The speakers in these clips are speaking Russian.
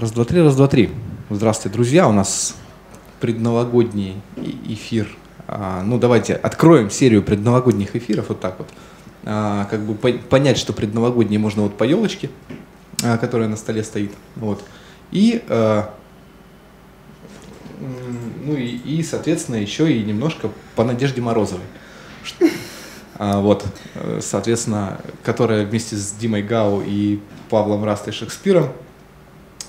Раз-два-три, раз-два-три. Здравствуйте, друзья. У нас предновогодний эфир. Ну, давайте откроем серию предновогодних эфиров вот так вот. Как бы понять, что предновогодние можно вот по елочке, которая на столе стоит. Вот. И, соответственно, еще и немножко по Надежде Морозовой. Вот, соответственно, которая вместе с Димой Гау и Павлом Растей Шекспиром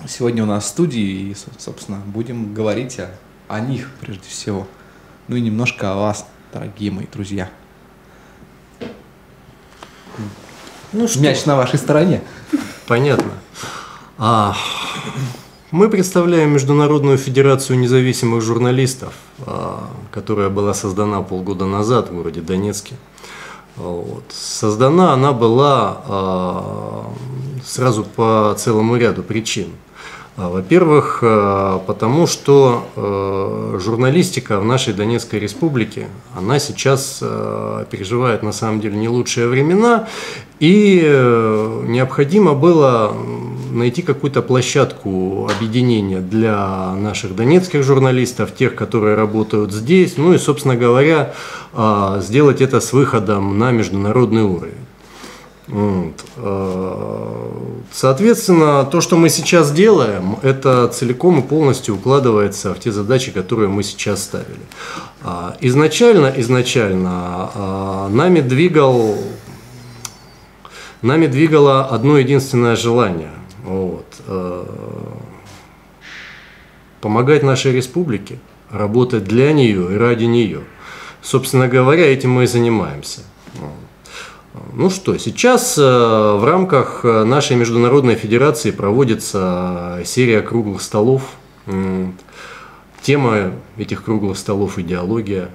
сегодня у нас в студии, и, собственно, будем говорить о них прежде всего. Ну и немножко о вас, дорогие мои друзья. Ну, мяч на вашей стороне. Понятно. Мы представляем Международную Федерацию Независимых Журналистов, которая была создана полгода назад в городе Донецке. Вот. Создана она была сразу по целому ряду причин. Во-первых, потому что журналистика в нашей Донецкой Республике, она сейчас переживает на самом деле не лучшие времена, и необходимо было найти какую-то площадку объединения для наших донецких журналистов, тех, которые работают здесь, ну и, собственно говоря, сделать это с выходом на международный уровень. Соответственно, то, что мы сейчас делаем, это целиком и полностью укладывается в те задачи, которые мы сейчас ставили. Изначально нами двигало одно единственное желание. Вот. Помогать нашей республике, работать для нее и ради нее. Собственно говоря, этим мы и занимаемся. Ну что, сейчас в рамках нашей Международной Федерации проводится серия круглых столов. Тема этих круглых столов – идеология.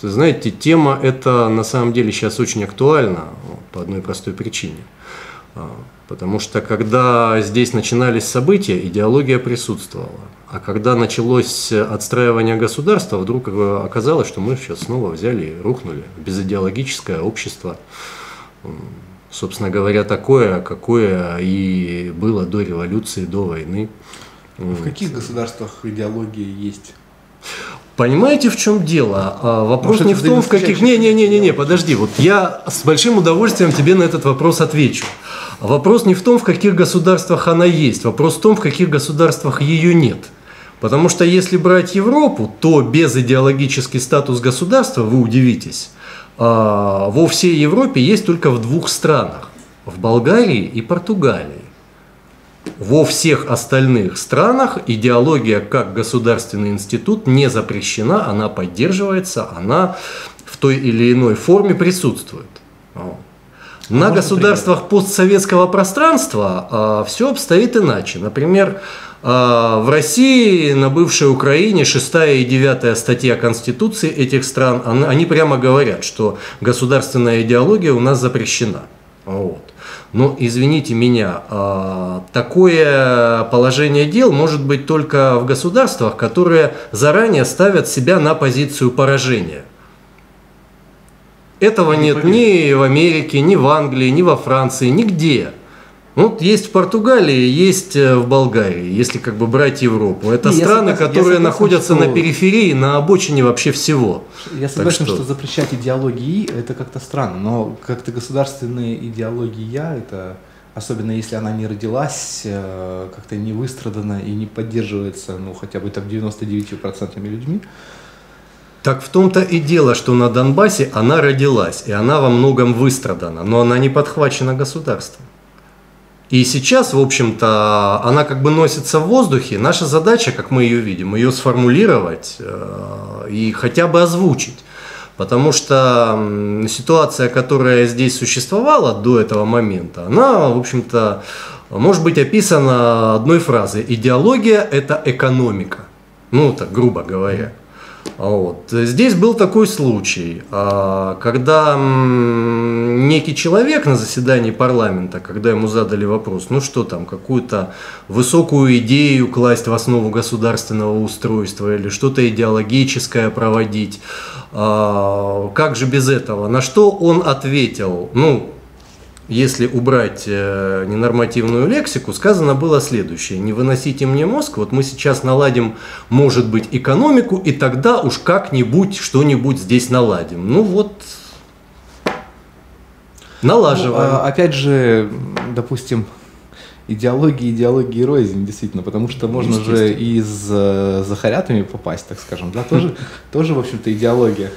Знаете, тема эта на самом деле сейчас очень актуальна по одной простой причине. Потому что когда здесь начинались события, идеология присутствовала. А когда началось отстраивание государства, вдруг оказалось, что мы сейчас снова взяли и рухнули в безидеологическое общество. Собственно говоря, такое, какое и было до революции, до войны. В каких государствах идеология есть? Понимаете, в чем дело? Вопрос не в том, в каких... Не, подожди. Вот я с большим удовольствием тебе на этот вопрос отвечу. Вопрос не в том, в каких государствах она есть. Вопрос в том, в каких государствах ее нет. Потому что если брать Европу, то без идеологический статус государства, вы удивитесь, во всей Европе есть только в двух странах. В Болгарии и Португалии. Во всех остальных странах идеология как государственный институт не запрещена, она поддерживается, она в той или иной форме присутствует. На государствах постсоветского пространства все обстоит иначе. Например, в России, на бывшей Украине, 6 и 9 статья Конституции этих стран, они прямо говорят, что государственная идеология у нас запрещена. Вот. Но, извините меня, такое положение дел может быть только в государствах, которые заранее ставят себя на позицию поражения. Этого нет ни в Америке, ни в Англии, ни во Франции, нигде. Вот есть в Португалии, есть в Болгарии, если как бы брать Европу. Это страны, которые находятся на периферии, на обочине вообще всего. Я согласен, что запрещать идеологии это как-то странно, но как-то государственная идеология, это, особенно если она не родилась, как-то не выстрадана и не поддерживается, ну хотя бы там 99% людьми. Так в том-то и дело, что на Донбассе она родилась, и она во многом выстрадана, но она не подхвачена государством. И сейчас, в общем-то, она как бы носится в воздухе. Наша задача, как мы ее видим, ее сформулировать и хотя бы озвучить. Потому что ситуация, которая здесь существовала до этого момента, она, в общем-то, может быть описана одной фразой. Идеология – это экономика. Ну, так грубо говоря. Вот. Здесь был такой случай, когда некий человек на заседании парламента, когда ему задали вопрос, ну что там, какую-то высокую идею класть в основу государственного устройства или что-то идеологическое проводить, как же без этого, на что он ответил, ну если убрать ненормативную лексику, сказано было следующее: не выносите мне мозг, вот мы сейчас наладим, может быть, экономику, и тогда уж как-нибудь что-нибудь здесь наладим. Ну вот, налаживаем. Ну, опять же, допустим, идеологии рознь, действительно, потому что можно же и с захарятами попасть, так скажем, да, тоже, в общем-то, идеология.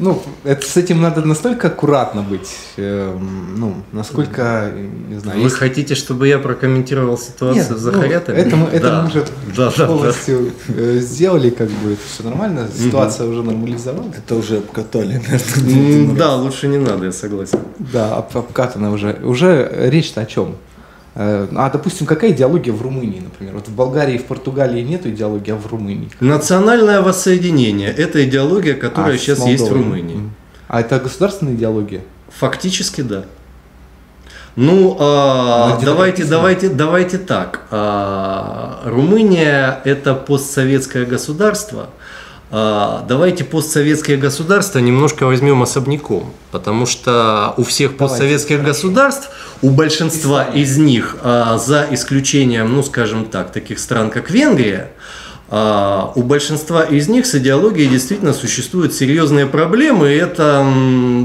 Ну, с этим надо настолько аккуратно быть, ну, насколько, не знаю... Вы хотите, чтобы я прокомментировал ситуацию с захарятами? Это мы уже полностью сделали, как бы, это все нормально, ситуация уже нормализовалась. Это уже обкатали. Да, лучше не надо, я согласен. Да, обкатано уже. Уже речь-то о чем? А, допустим, какая идеология в Румынии, например? Вот в Болгарии и в Португалии нет идеологии, а в Румынии? Национальное воссоединение – это идеология, которая сейчас есть в Румынии. А это государственная идеология? Фактически, да. Ну, давайте так. Румыния – это постсоветское государство. Давайте постсоветские государства немножко возьмем особняком, потому что у всех постсоветских государств, у большинства из них, за исключением, ну скажем так, таких стран как Венгрия, у большинства из них с идеологией действительно существуют серьезные проблемы, и это,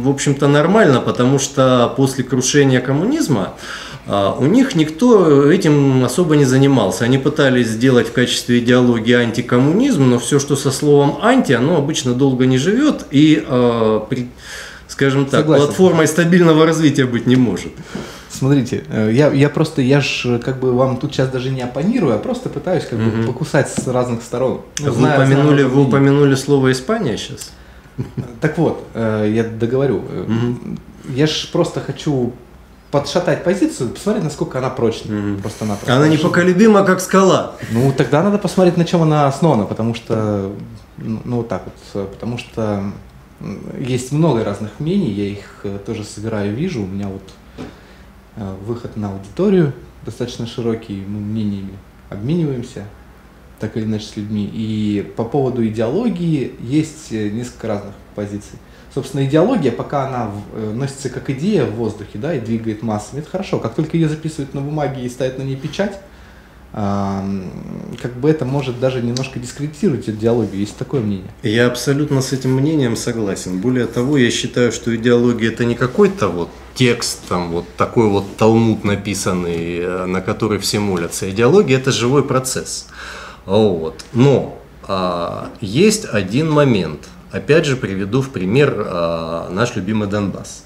в общем-то, нормально, потому что после крушения коммунизма у них никто этим особо не занимался. Они пытались сделать в качестве идеологии антикоммунизм, но все, что со словом «анти», оно обычно долго не живет и, скажем так, согласен, платформой стабильного развития быть не может. Смотрите, я же как бы вам тут сейчас даже не оппонирую, а просто пытаюсь как бы покусать с разных сторон. Ну, вы упомянули слово «Испания» сейчас? Так вот, я договорю. Я же просто хочу... подшатать позицию, посмотреть, насколько она прочная. Просто-напросто. Она непоколебима, как скала. Ну, тогда надо посмотреть, на чем она основана, потому что, ну, вот так вот, потому что есть много разных мнений, я их тоже собираю, вижу, у меня вот выход на аудиторию достаточно широкий, мы мнениями обмениваемся, так или иначе, с людьми, и по поводу идеологии есть несколько разных позиций. Собственно, идеология, пока она носится как идея в воздухе, да, и двигает массами, это хорошо. Как только ее записывают на бумаге и ставят на ней печать, как бы это может даже немножко дискредитировать идеологию, есть такое мнение. Я абсолютно с этим мнением согласен. Более того, я считаю, что идеология – это не какой-то вот текст, там, вот такой вот талмуд написанный, на который все молятся. Идеология – это живой процесс. Вот. Но есть один момент. Опять же, приведу в пример наш любимый Донбасс.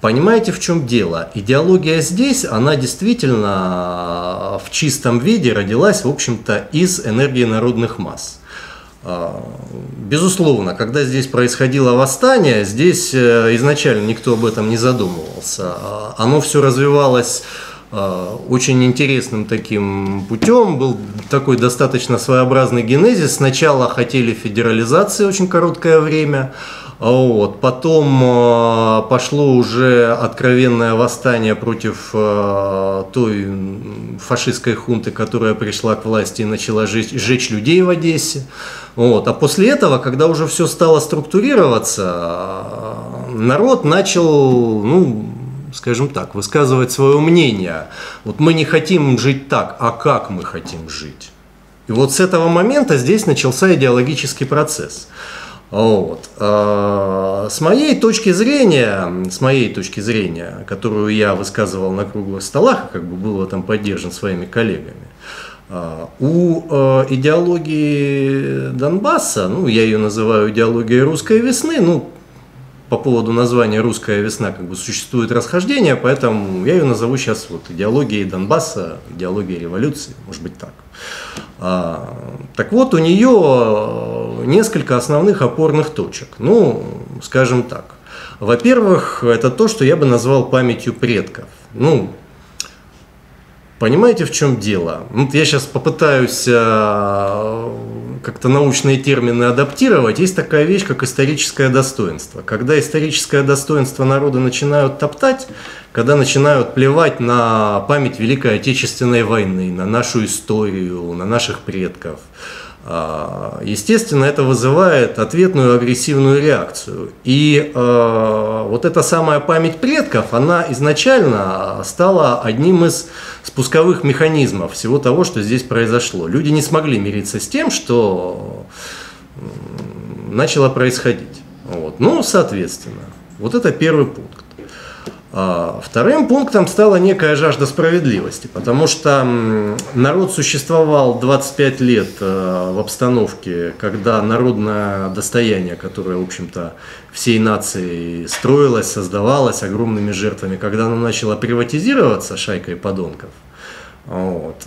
Понимаете, в чем дело? Идеология здесь, она действительно в чистом виде родилась, в общем-то, из энергии народных масс. Безусловно, когда здесь происходило восстание, здесь изначально никто об этом не задумывался. Оно все развивалось... очень интересным таким путем, был такой достаточно своеобразный генезис. Сначала хотели федерализации очень короткое время, вот. Потом пошло уже откровенное восстание против той фашистской хунты, которая пришла к власти и начала сжечь людей в Одессе. Вот. А после этого, когда уже все стало структурироваться, народ начал, ну, скажем так, высказывать свое мнение. Вот мы не хотим жить так, а как мы хотим жить? И вот с этого момента здесь начался идеологический процесс. Вот. С моей точки зрения, которую я высказывал на круглых столах, как бы был там поддержан своими коллегами, у идеологии Донбасса, ну, я ее называю идеологией русской весны, ну, по поводу названия «Русская весна» как бы существует расхождение, поэтому я ее назову сейчас вот идеологией Донбасса, идеологией революции, может быть так. Так вот, у нее несколько основных опорных точек. Ну, скажем так. Во-первых, это то, что я бы назвал памятью предков. Ну, понимаете, в чем дело? Вот я сейчас попытаюсь... как-то научные термины адаптировать, есть такая вещь, как историческое достоинство. Когда историческое достоинство народа начинают топтать, когда начинают плевать на память Великой Отечественной войны, на нашу историю, на наших предков, Естественно, это вызывает ответную агрессивную реакцию. И вот эта самая память предков, она изначально стала одним из спусковых механизмов всего того, что здесь произошло. Люди не смогли мириться с тем, что начало происходить. Вот. Ну, соответственно, вот это первый пункт. Вторым пунктом стала некая жажда справедливости, потому что народ существовал 25 лет в обстановке, когда народное достояние, которое, в общем-то, всей нации строилось, создавалось огромными жертвами, когда оно начало приватизироваться шайкой подонков, вот,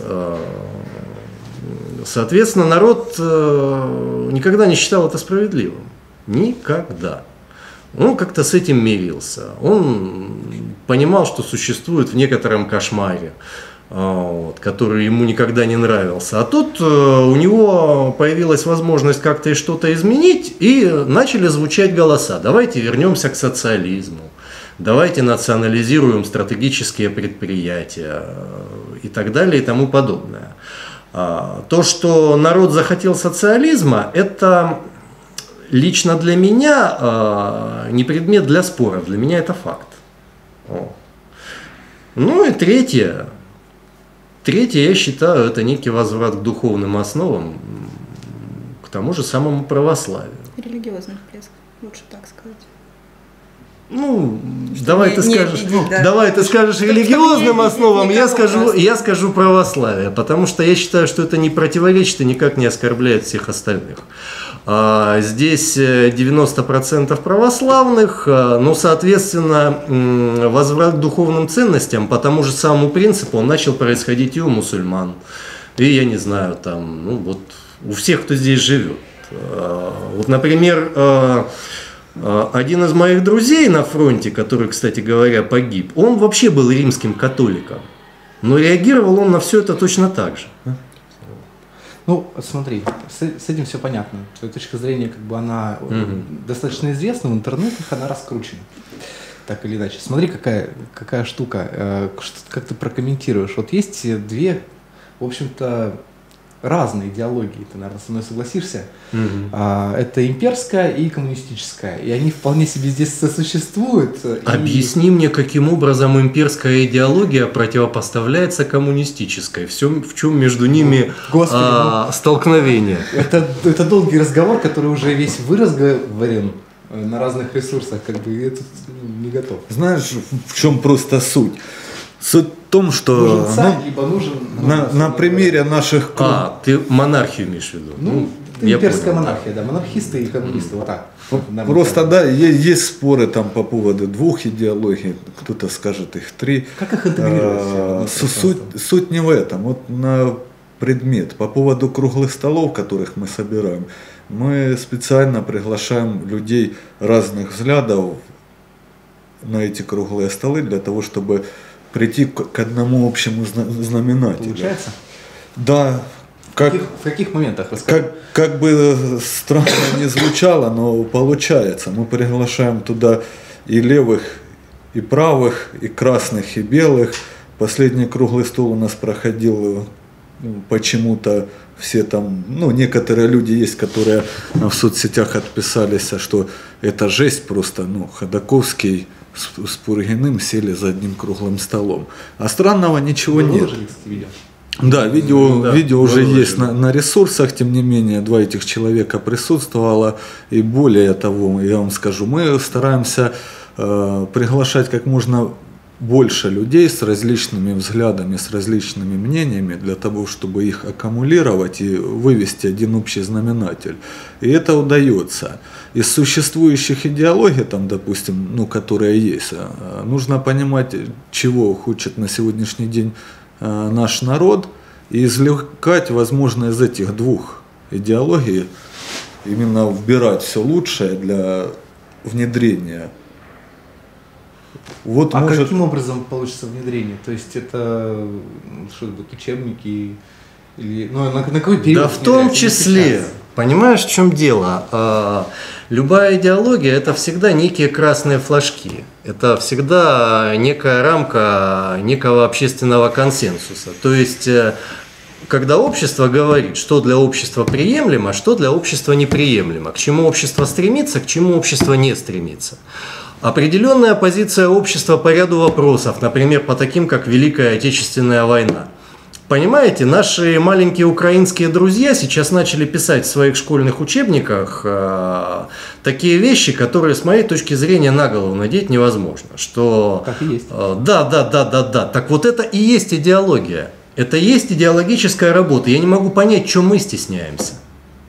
соответственно, народ никогда не считал это справедливым. Никогда. Он как-то с этим мирился, он понимал, что существует в некотором кошмаре, вот, который ему никогда не нравился. А тут у него появилась возможность как-то и что-то изменить, и начали звучать голоса: давайте вернемся к социализму, давайте национализируем стратегические предприятия и так далее и тому подобное. То, что народ захотел социализма, это... Лично для меня не предмет для споров, для меня это факт. О. Ну и третье, я считаю, это некий возврат к духовным основам, к тому же самому православию. Религиозный всплеск, лучше так сказать. Ну, давай ты скажешь религиозным основам, я скажу православие, потому что я считаю, что это не противоречит и никак не оскорбляет всех остальных. Здесь 90% православных, но, соответственно, возврат к духовным ценностям по тому же самому принципу он начал происходить и у мусульман, и, я не знаю, там, ну, вот у всех, кто здесь живет. Вот, например, один из моих друзей на фронте, который, кстати говоря, погиб, он вообще был римским католиком, но реагировал он на все это точно так же. Ну, смотри, с этим все понятно. Твоя точка зрения, как бы, она достаточно известна, в интернетах она раскручена. Так или иначе. Смотри, какая штука, как ты прокомментируешь. Вот есть две, в общем-то, разные идеологии, ты, наверное, со мной согласишься. Это имперская и коммунистическая. И они вполне себе здесь сосуществуют. Объясни мне, каким образом имперская идеология противопоставляется коммунистической? В чем между ними столкновение? Это долгий разговор, который уже весь выразговорен на разных ресурсах. Как бы я тут не готов. Знаешь, в чем просто суть? Суть в том, что нужен царь, на примере наших... ты монархию имеешь в виду? Ну, имперская монархия, да, монархисты и коммунисты, вот так. Просто, да, есть споры там по поводу двух идеологий, кто-то скажет их три. Как их интегрировать? Суть не в этом, вот на предмет. По поводу круглых столов, которых мы собираем, мы специально приглашаем людей разных взглядов на эти круглые столы для того, чтобы... прийти к одному общему знаменателю. Получается? Да. В каких моментах? Как бы странно не звучало, но получается. Мы приглашаем туда и левых, и правых, и красных, и белых. Последний круглый стол у нас проходил почему-то все там, ну, некоторые люди есть, которые в соцсетях отписались, что это жесть просто, ну, Ходаковский с Пурыгиным сели за одним круглым столом. А странного ничего нет. Да, видео уже есть на ресурсах, тем не менее, два этих человека присутствовало. И более того, я вам скажу, мы стараемся приглашать как можно больше людей с различными взглядами, с различными мнениями, для того, чтобы их аккумулировать и вывести один общий знаменатель. И это удается. Из существующих идеологий, там, допустим, ну, которые есть, нужно понимать, чего хочет на сегодняшний день наш народ, и извлекать, возможно, из этих двух идеологий, именно вбирать все лучшее для внедрения. Вот, каким образом получится внедрение? То есть это что будет, учебники или на какой период? Да, в том числе. Понимаешь, в чем дело? Любая идеология — это всегда некие красные флажки. Это всегда некая рамка некого общественного консенсуса. То есть когда общество говорит, что для общества приемлемо, что для общества неприемлемо, к чему общество стремится, к чему общество не стремится. Определенная позиция общества по ряду вопросов, например, по таким, как Великая Отечественная война. Понимаете, наши маленькие украинские друзья сейчас начали писать в своих школьных учебниках такие вещи, которые с моей точки зрения на голову надеть невозможно. Что, как и есть. Да. Так вот это и есть идеология. Это и есть идеологическая работа. Я не могу понять, чем мы стесняемся.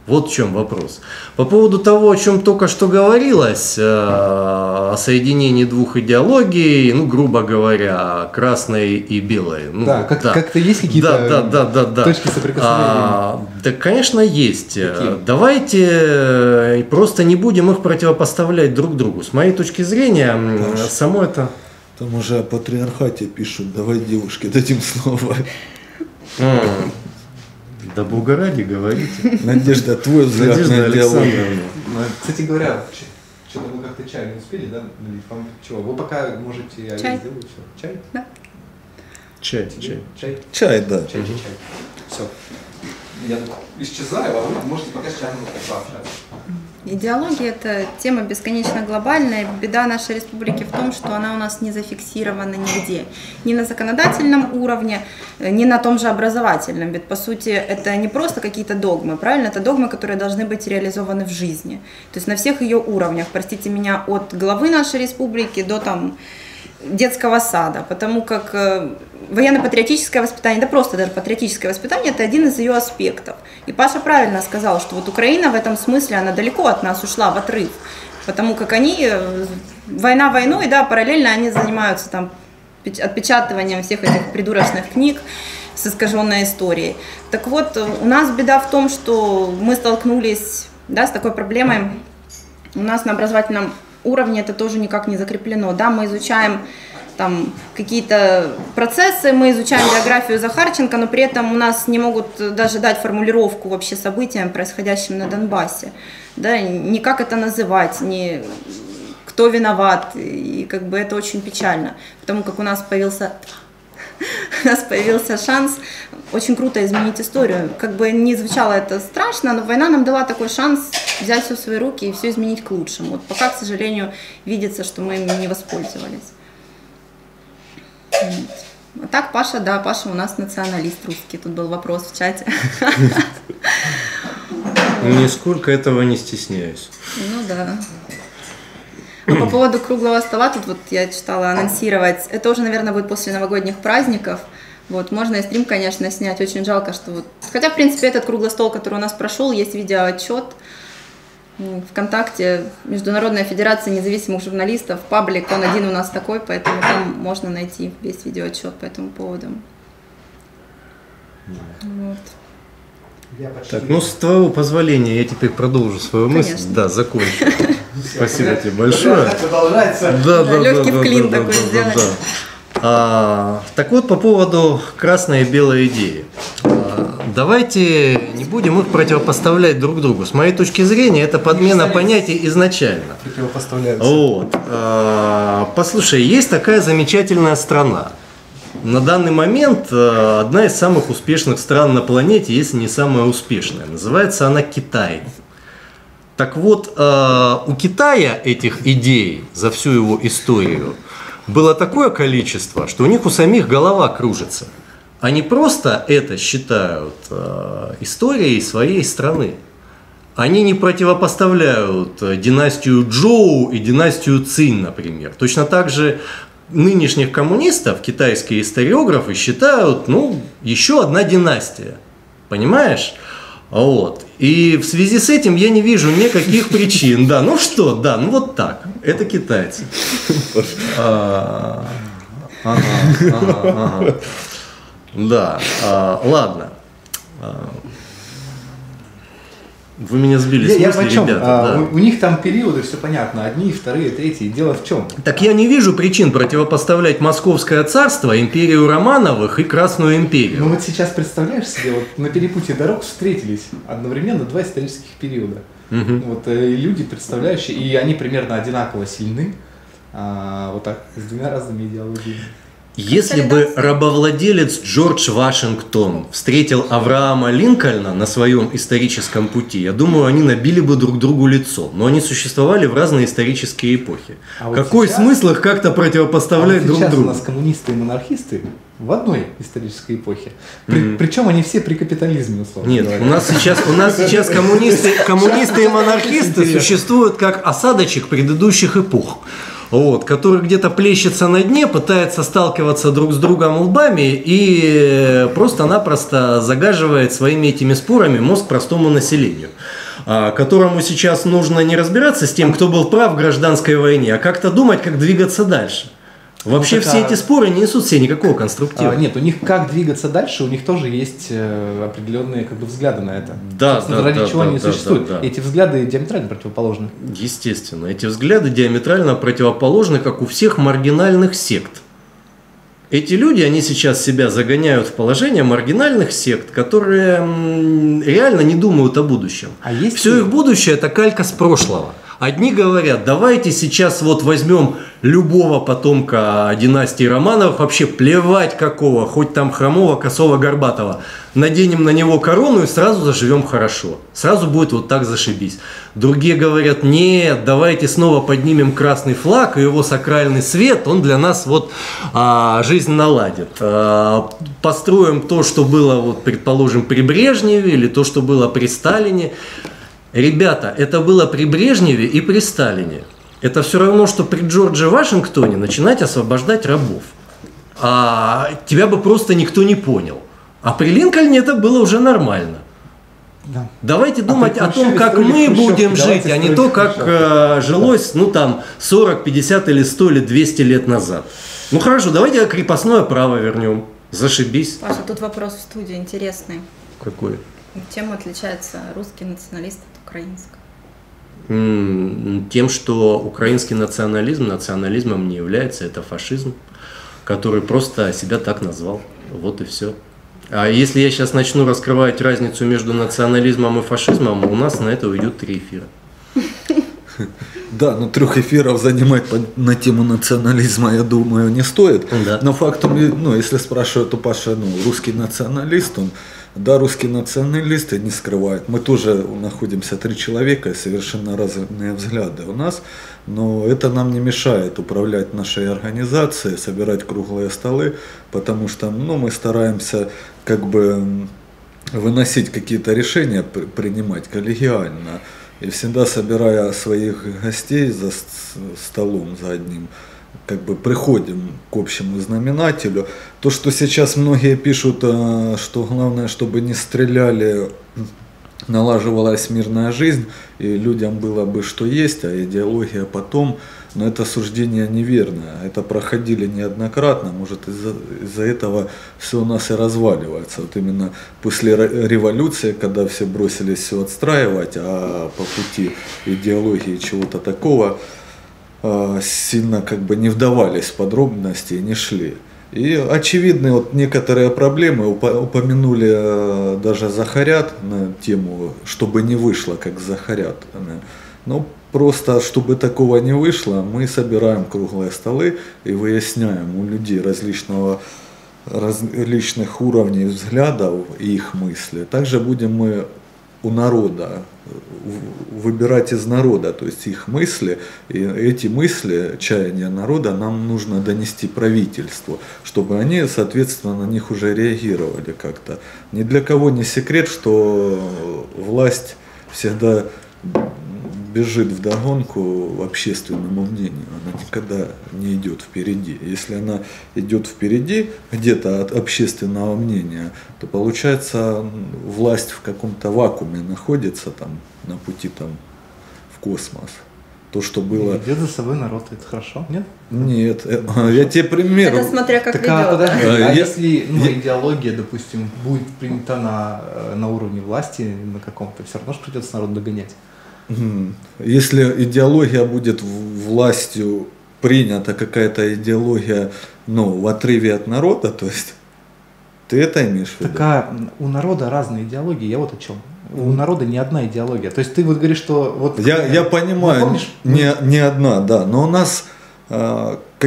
Вот в чем вопрос. По поводу того, о чем только что говорилось, о соединении двух идеологий, ну, грубо говоря, красной и белой. Ну, да, как-то есть какие-то точки соприкосновения? Да, конечно, есть. Какие? Давайте просто не будем их противопоставлять друг другу. С моей точки зрения, Паша, само это... Там уже о патриархате пишут, давай девушке дадим слово. Да бога ради, говорите. Надежда, твой взгляд на Александровну. Кстати говоря, что-то вы как-то чай не успели, да? Вам чего? Вы пока можете... Чай? Чай? Да. Чай? Чай, да. Чай. Все. Я исчезаю, а вы можете пока с чаем пообщаться. Идеология – это тема бесконечно глобальная. Беда нашей республики в том, что она у нас не зафиксирована нигде. Ни на законодательном уровне, ни на том же образовательном. Ведь, по сути, это не просто какие-то догмы, правильно? Это догмы, которые должны быть реализованы в жизни. То есть на всех ее уровнях, простите меня, от главы нашей республики до там, детского сада. Потому как военно-патриотическое воспитание, да просто даже патриотическое воспитание, это один из ее аспектов. И Паша правильно сказал, что вот Украина в этом смысле, она далеко от нас ушла в отрыв, потому как они, война войной, да, параллельно они занимаются там отпечатыванием всех этих придурочных книг с искаженной историей. Так вот, у нас беда в том, что мы столкнулись, да, с такой проблемой, у нас на образовательном уровне это тоже никак не закреплено, да, мы изучаем там какие-то процессы, мы изучаем биографию Захарченко, но при этом у нас не могут даже дать формулировку вообще событиям, происходящим на Донбассе, да, ни как это называть, ни кто виноват, и как бы это очень печально, потому как у нас появился шанс очень круто изменить историю. Как бы не звучало это страшно, но война нам дала такой шанс взять все в свои руки и все изменить к лучшему. Вот пока, к сожалению, видится, что мы им не воспользовались. А так Паша, да, Паша у нас националист русский. Тут был вопрос в чате. Нисколько этого не стесняюсь. Ну да. А по поводу круглого стола, тут вот я читала анонсировать, это уже, наверное, будет после новогодних праздников. Вот, можно и стрим, конечно, снять, очень жалко, что вот... Хотя, в принципе, этот круглый стол, который у нас прошел, есть видеоотчет. ВКонтакте, Международная Федерация Независимых Журналистов, паблик, он один у нас такой, поэтому там можно найти весь видеоотчет по этому поводу. Вот. Так, ну, с твоего позволения я теперь продолжу свою мысль. Да, закончу. Спасибо тебе большое. Продолжается. Да, легкий вклин такой сделали. Так вот, по поводу красной и белой идеи. Давайте не будем их противопоставлять друг другу. С моей точки зрения, это подмена понятий изначально. Противопоставляются. Вот. Послушай, есть такая замечательная страна. На данный момент одна из самых успешных стран на планете, если не самая успешная. Называется она Китай. Так вот, у Китая этих идей за всю его историю было такое количество, что у них у самих голова кружится. Они просто это считают историей своей страны. Они не противопоставляют династию Джоу и династию Цин, например. Точно так же нынешних коммунистов китайские историографы считают, ну, еще одна династия. Понимаешь? Вот. И в связи с этим я не вижу никаких причин. Да, ну что, да, ну вот так. Это китайцы. Да, ладно. Вы меня сбили с мысли, ребята. Да. У них там периоды, все понятно, одни, вторые, третьи. Дело в чем? Так я не вижу причин противопоставлять Московское царство, империю Романовых и Красную империю. Ну вот сейчас, представляешь себе, вот на перепутье дорог встретились одновременно два исторических периода. Угу. Вот, люди, представляющие, и они примерно одинаково сильны, вот так, с двумя разными идеологиями. Если бы рабовладелец Джордж Вашингтон встретил Авраама Линкольна на своем историческом пути, я думаю, они набили бы друг другу лицо. Но они существовали в разные исторические эпохи. А вот какой сейчас смысл их как-то противопоставлять друг другу? У нас коммунисты и монархисты в одной исторической эпохе. Причем они все при капитализме, условно. Нет, говоря. у нас сейчас коммунисты и монархисты существуют как осадочек предыдущих эпох. Вот, который где-то плещется на дне, пытается сталкиваться друг с другом лбами и просто-напросто загаживает своими этими спорами мозг простому населению, которому сейчас нужно не разбираться с тем, кто был прав в гражданской войне, а как-то думать, как двигаться дальше. Вообще все эти споры не несут себе никакого конструктива. Нет, у них как двигаться дальше, у них тоже есть определенные взгляды на это. Да, да, ради чего они существуют. Эти взгляды диаметрально противоположны. Естественно, эти взгляды диаметрально противоположны, как у всех маргинальных сект. Эти люди, они сейчас себя загоняют в положение маргинальных сект, которые реально не думают о будущем. Все их будущее – это калька с прошлого. Одни говорят, давайте сейчас вот возьмем любого потомка династии Романовых, вообще плевать какого, хоть там хромого, косого, горбатого, наденем на него корону и сразу заживем хорошо, сразу будет вот так зашибись. Другие говорят, нет, давайте снова поднимем красный флаг и его сакральный свет, он для нас вот жизнь наладит. Построим то, что было, вот, предположим, при Брежневе или то, что было при Сталине. Ребята, это было при Брежневе и при Сталине. Это все равно, что при Джордже Вашингтоне начинать освобождать рабов. А тебя бы просто никто не понял. А при Линкольне это было уже нормально. Да. Давайте думать о том, как мы будем жить, а не то, как жилось, ну там, 40, 50 или 100 или 200 лет назад. Ну хорошо, давайте крепостное право вернем. Зашибись. Паша, тут вопрос в студии интересный. Какой? Чем отличается русский националист от украинского? Тем, что украинский национализм национализмом не является, это фашизм, который просто себя так назвал. Вот и все. А если я сейчас начну раскрывать разницу между национализмом и фашизмом, у нас на это уйдет 3 эфира. Да, но 3 эфиров занимать на тему национализма, я думаю, не стоит. Но фактом, если спрашивают у Паши, русский националист, он... Да, русские националисты не скрывают. Мы тоже находимся 3 человека, совершенно разные взгляды у нас, но это нам не мешает управлять нашей организацией, собирать круглые столы, потому что мы стараемся выносить какие-то решения, принимать коллегиально. И всегда, собирая своих гостей за столом, за одним, приходим к общему знаменателю. То, что сейчас многие пишут, что главное, чтобы не стреляли, налаживалась мирная жизнь, и людям было бы что есть, а идеология потом, но это суждение неверное. Это проходили неоднократно, может из-за этого все у нас и разваливается. Вот именно после революции, когда все бросились все отстраивать, а по пути идеологии чего-то такого, сильно не вдавались в подробности и не шли. И очевидны некоторые проблемы, упомянули даже Захарят на тему, чтобы не вышло, как Захарят. Но просто, чтобы такого не вышло, мы собираем круглые столы и выясняем у людей различных уровней взглядов и их мысли. Также будем мы у народа выбирать из народа, то есть их мысли, и эти мысли, чаяния народа нам нужно донести правительству, чтобы они, соответственно, на них уже реагировали как-то. Ни для кого не секрет, что власть всегда бежит вдогонку общественному мнению, она никогда не идет впереди. Если она идет впереди где-то от общественного мнения, то получается власть в каком-то вакууме находится там на пути в космос. То, что было... Идет за собой народ, это хорошо, нет? Нет, я тебе пример... Это смотря как ведет. А если идеология, допустим, будет принята на уровне власти на каком-то, все равно же придется народ догонять. Если идеология будет властью принята, какая-то идеология, в отрыве от народа, то есть ты это имеешь в виду? Так, у народа разные идеологии, я вот о чем. У народа не одна идеология. То есть ты вот говоришь, что... Вот, я понимаю, не одна, да, но у нас...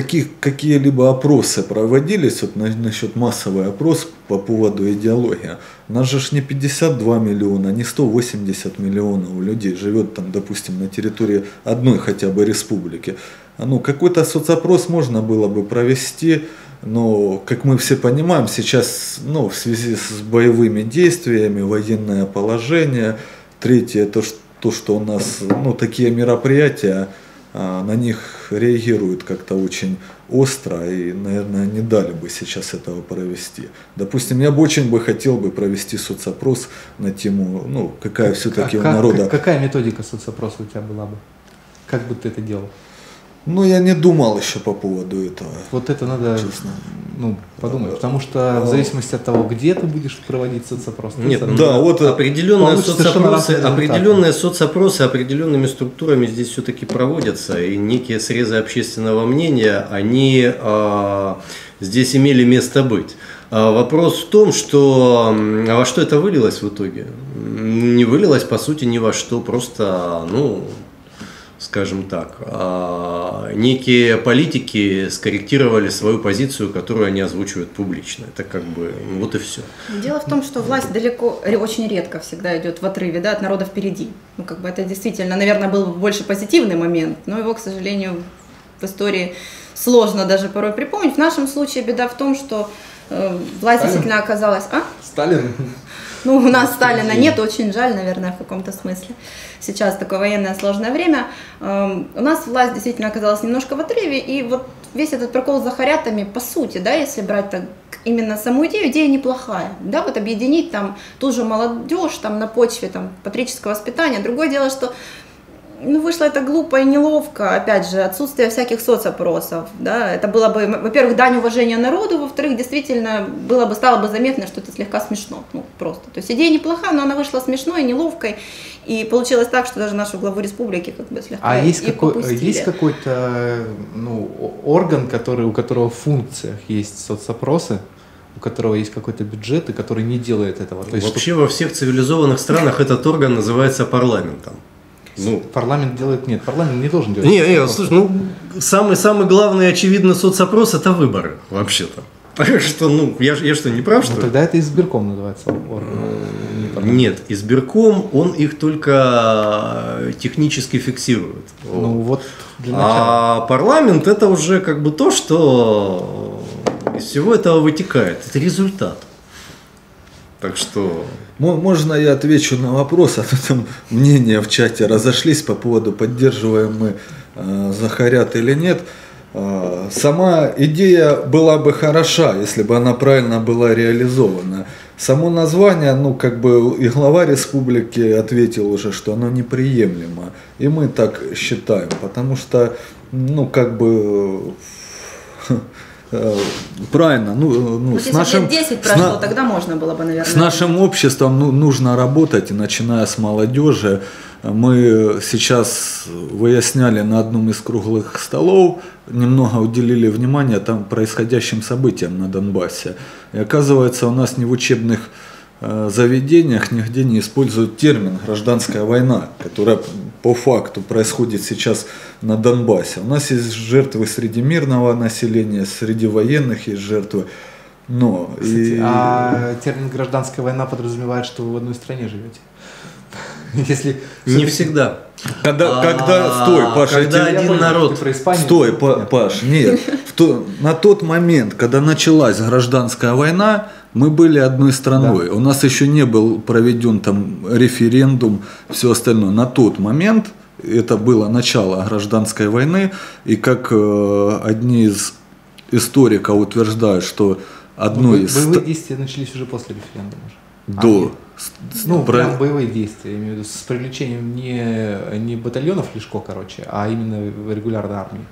какие-либо опросы проводились, вот насчет массовый опрос по поводу идеологии, у нас же не 52 миллиона, не 180 миллионов людей живет там, допустим, на территории одной хотя бы республики. Ну, какой-то соцопрос можно было бы провести, но, как мы все понимаем, сейчас в связи с боевыми действиями, военное положение, третье, то, что у нас такие мероприятия, на них реагируют как-то очень остро, и, наверное, не дали бы сейчас этого провести. Допустим, я бы очень хотел провести соцопрос на тему, какая все-таки у народа... Какая методика соцопроса у тебя была бы? Как бы ты это делал? Ну, я не думал еще по поводу этого. Вот это надо, честно, подумать, потому что в зависимости от того, где ты будешь проводить соцопрос. Нет, вот определенные соцопросы определенными структурами здесь все-таки проводятся, и некие срезы общественного мнения, они здесь имели место быть. Вопрос в том, что во что это вылилось в итоге? Не вылилось, по сути, ни во что, просто, скажем так, некие политики скорректировали свою позицию, которую они озвучивают публично. Это как бы вот и все. Дело в том, что власть далеко, очень редко всегда идет в отрыве, от народа впереди. Как бы это действительно, наверное, был больше позитивный момент, но его, к сожалению, в истории сложно даже порой припомнить. В нашем случае беда в том, что власть действительно оказалась... Сталин? У нас Сталина нет, очень жаль, наверное, в каком-то смысле. Сейчас такое военное сложное время. У нас власть действительно оказалась немножко в отрыве, и вот весь этот прокол с захарятами, по сути, если брать так, именно саму идею, идея неплохая. Вот объединить там ту же молодежь на почве патриотического воспитания. Другое дело, что вышло это глупо и неловко, опять же, отсутствие всяких соцопросов. Это было бы, во-первых, дань уважения народу, во-вторых, действительно стало бы заметно, что это слегка смешно, просто. То есть идея неплохая, но она вышла смешной, неловкой, и получилось так, что даже нашу главу республики как бы слегка есть какой-то орган, у которого в функциях есть соцопросы? У которого есть какой-то бюджет и который не делает этого? То есть, вообще во всех цивилизованных странах этот орган называется парламентом. Парламент делает... Нет, парламент не должен делать. Нет, слушай, самый главный, очевидно, соцопрос – это выборы, вообще-то. Так что, я что, не прав, что ли? Тогда это избирком называется. Нет, избирком он их только технически фиксирует. Вот для начала. А парламент – это уже как бы то, что из всего этого вытекает. Это результат. Так что... Можно я отвечу на вопрос, а то там мнения в чате разошлись по поводу, поддерживаем мы захарят или нет. Сама идея была бы хороша, если бы она правильно была реализована. Само название, и глава республики ответил уже, что оно неприемлемо. И мы так считаем, потому что, правильно, если лет 10 прошло, тогда можно было бы, наверное. С нашим обществом нужно работать, и начиная с молодежи. Мы сейчас выясняли на одном из круглых столов, немного уделили внимание происходящим событиям на Донбассе. И оказывается, у нас не в учебных заведениях нигде не используют термин «гражданская война», которая по факту происходит сейчас на Донбассе. У нас есть жертвы среди мирного населения, среди военных есть жертвы. Кстати, а термин «гражданская война» подразумевает, что вы в одной стране живете? Если не всегда. Когда один народ... Стой, Паш, нет. На тот момент, когда началась гражданская война, мы были одной страной. У нас еще не был проведен референдум, все остальное. На тот момент это было начало гражданской войны. И как одни из историков утверждают, что одной из... Боевые действия начались уже после референдума. До... прям боевые действия, я имею в виду, с привлечением не батальонов Лешко, а именно регулярной армии.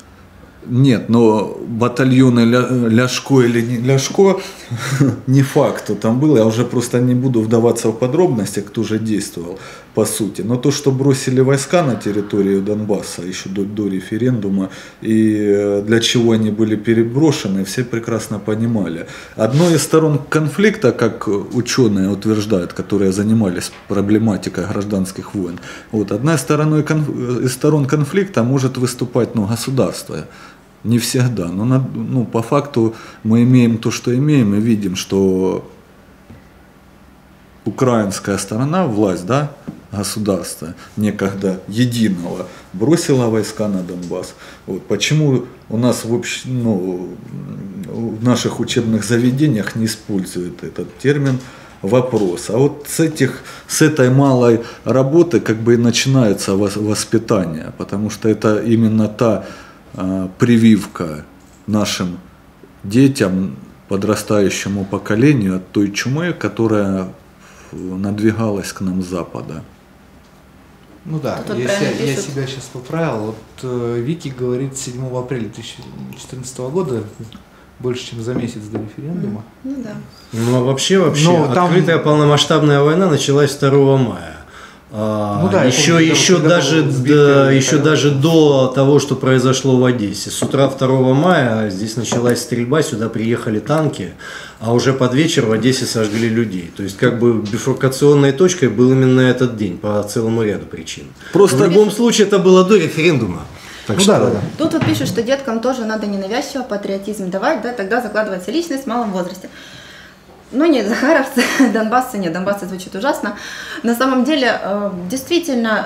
Нет, но батальоны Ляшко или не Ляшко, не факт, что там было. Я уже просто не буду вдаваться в подробности, кто же действовал по сути. Но то, что бросили войска на территорию Донбасса еще до референдума, и для чего они были переброшены, все прекрасно понимали. Одной из сторон конфликта, как ученые утверждают, которые занимались проблематикой гражданских войн, одна из сторон конфликта может выступать государство. Не всегда, но по факту мы имеем то, что имеем, и видим, что украинская сторона, власть, да, государства, некогда единого, бросила войска на Донбасс. Вот. Почему у нас в наших учебных заведениях не используют этот термин? Вопрос. А вот с этой малой работы как бы и начинается воспитание, потому что это именно та прививка нашим детям, подрастающему поколению от той чумы, которая надвигалась к нам с запада. Ну да, я себя сейчас поправил. Вот Вики говорит 7 апреля 2014 года, больше чем за месяц до референдума. Ну да. Ну вообще, открытая полномасштабная война началась 2 мая. Ну, да, еще даже до того, что произошло в Одессе. С утра 2 мая здесь началась стрельба, сюда приехали танки, а уже под вечер в Одессе сожгли людей. То есть как бы бифуркационной точкой был именно этот день по целому ряду причин. Просто в любом случае это было до референдума. Так что... да. Тут вот пишут, что деткам тоже надо ненавязчиво патриотизм давать, да, тогда закладывается личность в малом возрасте. Ну нет, захаровцы, донбассцы, нет, донбассцы звучит ужасно. На самом деле, действительно,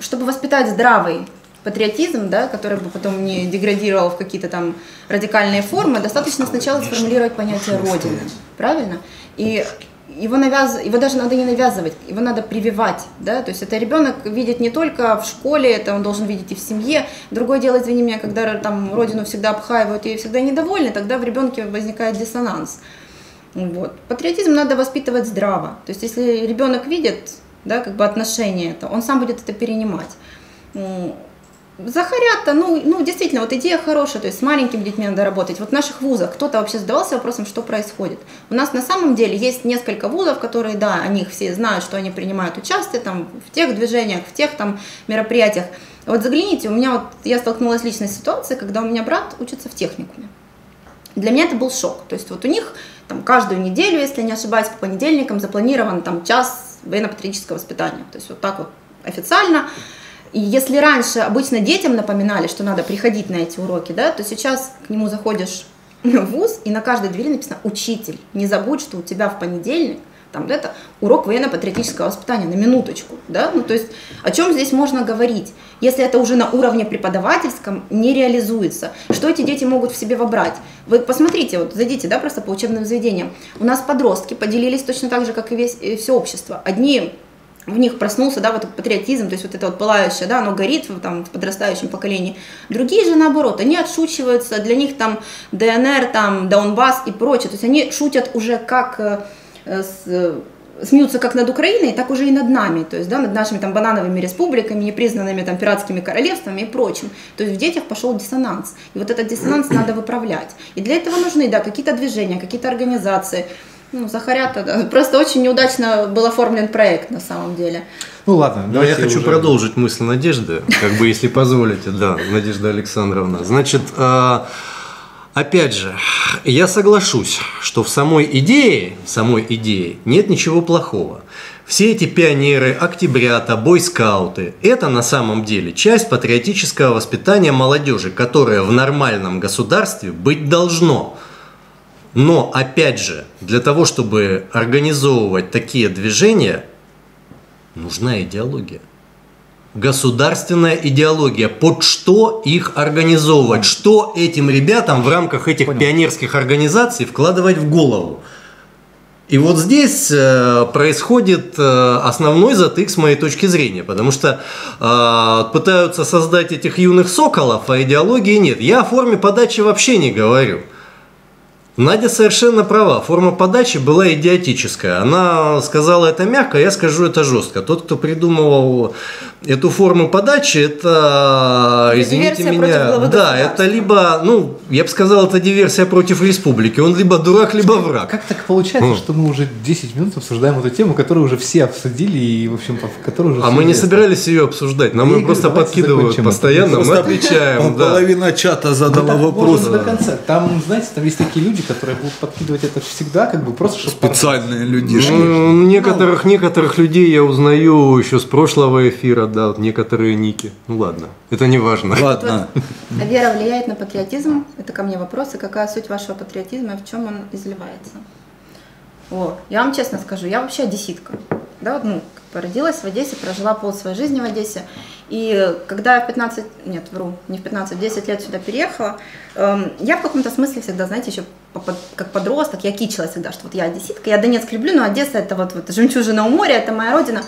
чтобы воспитать здравый патриотизм, да, который бы потом не деградировал в какие-то там радикальные формы, достаточно сначала сформулировать понятие «родины». Правильно? И его даже надо не навязывать, его надо прививать. Да? То есть это ребенок видит не только в школе, это он должен видеть и в семье. Другое дело, извини меня, когда там родину всегда обхаивают и всегда недовольны, тогда в ребенке возникает диссонанс. Вот. Патриотизм надо воспитывать здраво. То есть если ребенок видит, да, как бы отношение, то он сам будет это перенимать. Захарят-то, действительно, вот идея хорошая, то есть с маленькими детьми надо работать. Вот в наших вузах кто-то вообще задавался вопросом, что происходит. У нас на самом деле есть несколько вузов, которые, да, о них все знают, что они принимают участие там, в тех движениях, в тех там мероприятиях. Вот загляните, у меня я столкнулась с личной ситуацией, когда у меня брат учится в техникуме. Для меня это был шок. То есть вот у них там, каждую неделю, если не ошибаюсь, по понедельникам запланирован там, час военно-патриотического воспитания. То есть вот так вот официально. И если раньше обычно детям напоминали, что надо приходить на эти уроки, да, то сейчас к нему заходишь в вуз, и на каждой двери написано «Учитель, не забудь, что у тебя в понедельник там, да, это урок военно-патриотического воспитания», на минуточку. Да? Ну, то есть о чем здесь можно говорить, если это уже на уровне преподавательском не реализуется? Что эти дети могут в себе вобрать? Вы посмотрите, вот зайдите, да, просто по учебным заведениям. У нас подростки поделились точно так же, как и все общество. Одни, в них проснулся, да, вот патриотизм, то есть вот это вот пылающее, да, оно горит там, в подрастающем поколении. Другие же наоборот, они отшучиваются, для них там ДНР, там Донбасс и прочее. То есть они шутят уже как... смеются как над Украиной, так уже и над нами, то есть, да, над нашими там банановыми республиками, непризнанными там пиратскими королевствами и прочим. То есть в детях пошел диссонанс, и вот этот диссонанс надо выправлять. И для этого нужны, да, какие-то движения, какие-то организации. Ну, Захарята, да. Просто очень неудачно был оформлен проект на самом деле. Ну ладно, но я хочу продолжить мысль Надежды, как бы, если позволите, да, Надежда Александровна. Значит, опять же, я соглашусь, что в самой идее нет ничего плохого. Все эти пионеры, октябрята, бойскауты – это на самом деле часть патриотического воспитания молодежи, которое в нормальном государстве быть должно. Но, опять же, для того, чтобы организовывать такие движения, нужна идеология. Государственная идеология, под что их организовывать, что этим ребятам в рамках этих пионерских организаций вкладывать в голову. И вот здесь происходит основной затык с моей точки зрения, потому что пытаются создать этих юных соколов, а идеологии нет. Я о форме подачи вообще не говорю. Надя совершенно права, форма подачи была идиотическая. Она сказала это мягко, я скажу это жестко. Тот, кто придумывал эту форму подачи, это, извините меня, да, это либо, ну, я бы сказал, это диверсия против республики. Он либо дурак, либо враг. Как так получается, что мы уже 10 минут обсуждаем эту тему, которую уже все обсудили и, в общем, которую уже... А мы не собирались ее обсуждать, нам ее просто подкидывают постоянно, мы отвечаем. Половина чата задала вопросы. Там, знаете, там есть такие люди, люди, которые будут подкидывать это всегда, как бы просто чтобы специальные людишки. Некоторых людей я узнаю еще с прошлого эфира, да, вот некоторые ники. Ну ладно, это не важно. Ладно. Вера влияет на патриотизм. Это ко мне вопросы. Какая суть вашего патриотизма и в чем он изливается? О, я вам честно скажу, я вообще одесситка. Да, вот, ну, родилась в Одессе, прожила пол своей жизни в Одессе. И когда я в 10 лет сюда переехала, я в каком-то смысле всегда, знаете, еще как подросток, я кичила всегда, что вот я одесситка, я Донецк люблю, но Одесса это вот жемчужина у моря, это моя родина.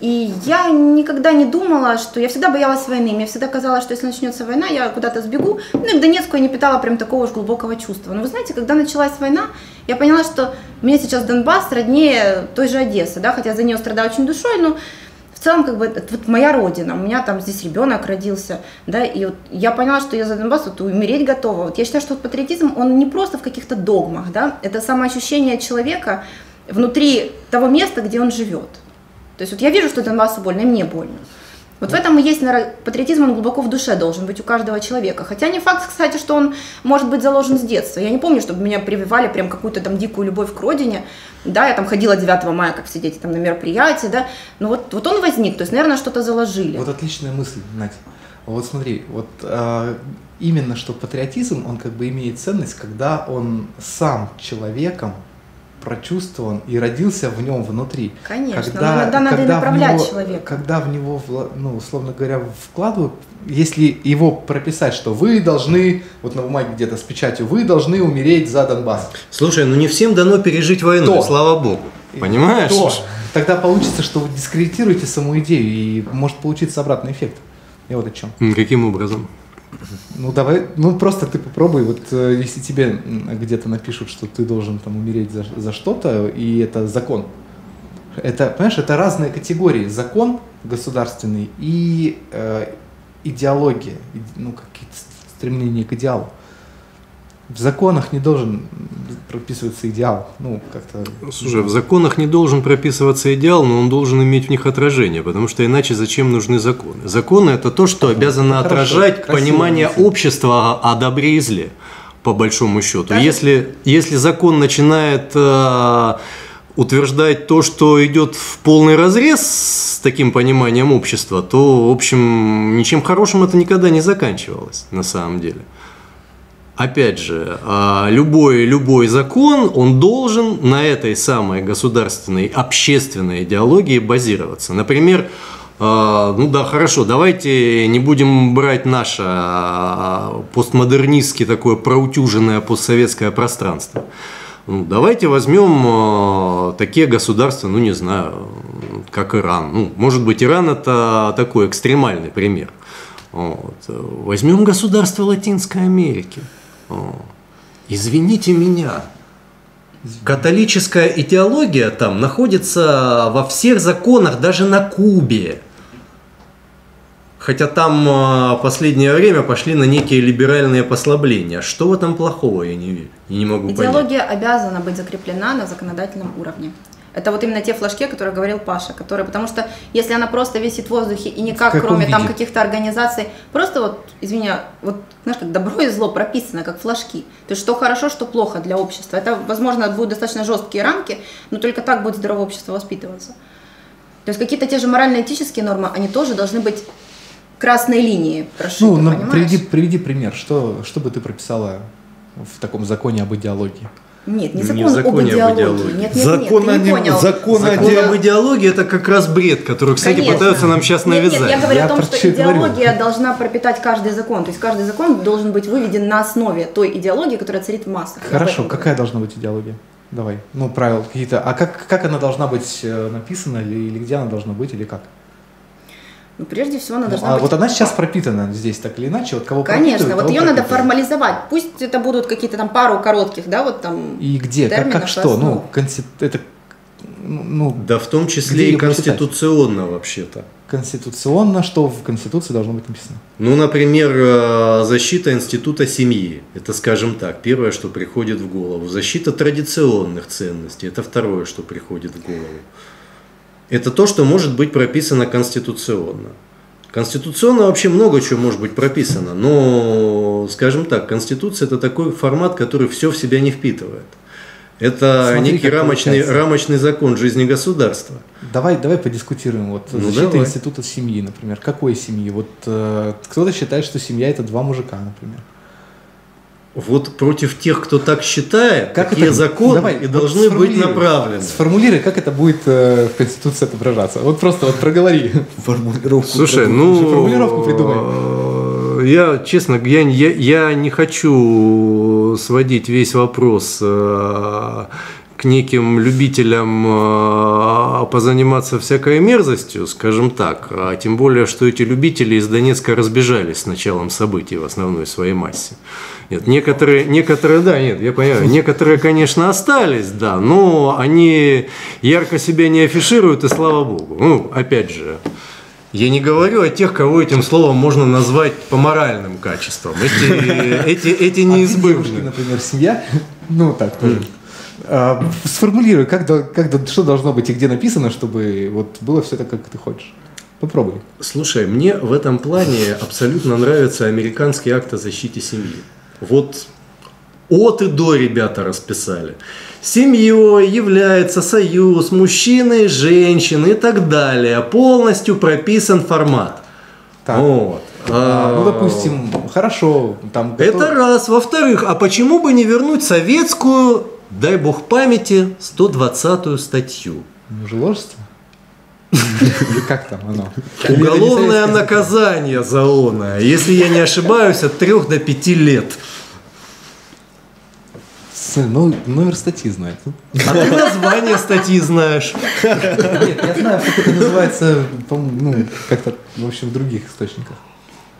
И я никогда не думала, что я всегда боялась войны, мне всегда казалось, что если начнется война, я куда-то сбегу. Ну и к Донецку я не питала прям такого уж глубокого чувства. Но вы знаете, когда началась война, я поняла, что мне сейчас Донбасс роднее той же Одессы, да, хотя за нее страдаю очень душой, но в целом, как бы, это вот моя родина, у меня там здесь ребенок родился, да, и вот я поняла, что я за Донбасс вот умереть готова. Вот я считаю, что вот патриотизм, он не просто в каких-то догмах, да, это самоощущение человека внутри того места, где он живет. То есть вот я вижу, что Донбассу больно, и мне больно. Вот в этом и есть, наверное, патриотизм, он глубоко в душе должен быть у каждого человека. Хотя не факт, кстати, что он может быть заложен с детства. Я не помню, чтобы меня прививали прям какую-то там дикую любовь к родине. Да, я там ходила 9 мая, как все дети, там на мероприятия, да. Но вот он возник, то есть, наверное, что-то заложили. Вот отличная мысль, Надя. Вот смотри, вот именно что патриотизм, он как бы имеет ценность, когда он сам человеком прочувствован и родился в нем внутри. Конечно, но иногда надо и направлять человека. Когда в него, ну, условно говоря, вкладывают, если его прописать, что вы должны, вот на бумаге где-то с печатью, вы должны умереть за Донбасс. Слушай, ну не всем дано пережить войну, то, слава богу. Понимаешь? То, тогда получится, что вы дискредитируете саму идею, и может получиться обратный эффект. И вот о чем. Каким образом? Ну давай, ну просто ты попробуй, вот если тебе где-то напишут, что ты должен там умереть за что-то, и это закон. Это, понимаешь, это разные категории. Закон государственный и идеология, ну какие-то стремления к идеалу. В законах не должен прописываться идеал, ну как-то. Слушай, в законах не должен прописываться идеал, но он должен иметь в них отражение, потому что иначе зачем нужны законы? Законы это то, что обязано отражать понимание общества о добре и зле, по большому счету. Если закон начинает утверждать то, что идет в полный разрез с таким пониманием общества, то, в общем, ничем хорошим это никогда не заканчивалось на самом деле. Опять же, любой закон, он должен на этой самой государственной, общественной идеологии базироваться. Например, ну да, хорошо, давайте не будем брать наше постмодернистское такое проутюженное постсоветское пространство. Ну, давайте возьмем такие государства, ну не знаю, как Иран. Ну, может быть, Иран это такой экстремальный пример. Вот. Возьмем государство Латинской Америки. Извините меня, католическая идеология там находится во всех законах, даже на Кубе. Хотя там в последнее время пошли на некие либеральные послабления. Что в этом плохого, я не верю. Я не могу понять. Идеология обязана быть закреплена на законодательном уровне. Это вот именно те флажки, о которых говорил Паша, потому что если она просто висит в воздухе и никак, кроме там каких-то организаций, просто вот, извини, вот, знаешь, как добро и зло прописано, как флажки. То есть, что хорошо, что плохо для общества. Это, возможно, будут достаточно жесткие рамки, но только так будет здоровое общество воспитываться. То есть, какие-то те же морально-этические нормы, они тоже должны быть красной линией прошиты, понимаешь? Приведи пример, что бы ты прописала в таком законе об идеологии? Нет, не закон об идеологии. Закон об идеологии – это как раз бред, который, кстати, пытаются нам сейчас навязать. Нет, я говорю о том, что идеология должна пропитать каждый закон. То есть каждый закон должен быть выведен на основе той идеологии, которая царит в массах. Хорошо, какая должна быть идеология? Давай, ну, правила какие-то. А как она должна быть написана, или где она должна быть, или как? Ну, прежде всего, она должна быть... вот она сейчас пропитана здесь, так или иначе, вот кого конечно, вот ее пропитывают. Надо формализовать. Пусть это будут какие-то там пару коротких, да, вот там... И где? Как что? Ну, это... Ну, да в том числе и конституционно вообще-то. Конституционно? Что в Конституции должно быть написано? Ну, например, защита института семьи. Это, скажем так, первое, что приходит в голову. Защита традиционных ценностей. Это второе, что приходит в голову. Это то, что может быть прописано конституционно. Конституционно вообще много чего может быть прописано, но, скажем так, Конституция – это такой формат, который все в себя не впитывает. Это некий рамочный закон жизни государства. Давай подискутируем. Вот, ну, защита института семьи, например. Какой семьи? Вот, кто-то считает, что семья – это два мужика, например. Вот против тех, кто так считает, такие законы и должны быть направлены. Сформулируй, как это будет в Конституции отображаться. Вот просто проговори. Формулировку. Слушай, формулировку придумай. Я, честно, я не хочу сводить весь вопрос к неким любителям позаниматься всякой мерзостью, скажем так. А тем более, что эти любители из Донецка разбежались с началом событий в основной своей массе. Нет, некоторые, да, нет, я понимаю, некоторые, конечно, остались, да, но они ярко себя не афишируют, и слава богу. Ну, опять же, я не говорю о тех, кого этим словом можно назвать по моральным качествам. Эти неизбывны. Например, семья, ну так тоже. Сформулируй, что должно быть и где написано, чтобы вот было все так, как ты хочешь. Попробуй. Слушай, мне в этом плане абсолютно нравится американский акт о защите семьи. Вот от и до ребята расписали. Семьей является союз мужчины и женщины и так далее. Полностью прописан формат. Так. Вот. Ну, допустим, хорошо. Там готов... Это раз. Во-вторых, а почему бы не вернуть советскую, дай бог памяти, 120-ю статью? Мужеложство? Как там оно? Уголовное наказание за оное, если я не ошибаюсь, от 3 до 5 лет. Ну, номер статьи знает. А ты название статьи знаешь. Нет, я знаю, как это называется, ну, как-то, в общем, в других источниках.